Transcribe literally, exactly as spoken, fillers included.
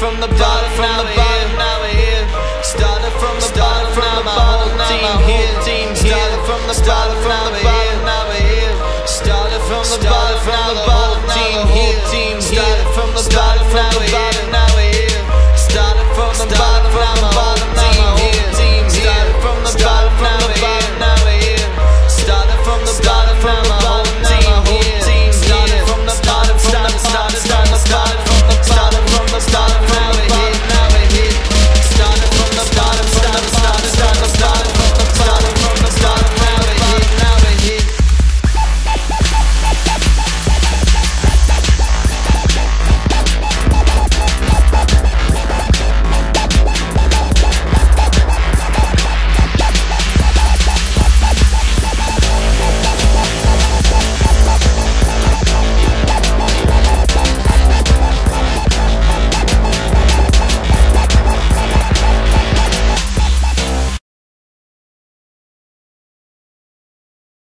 from the bottom, from the bottom.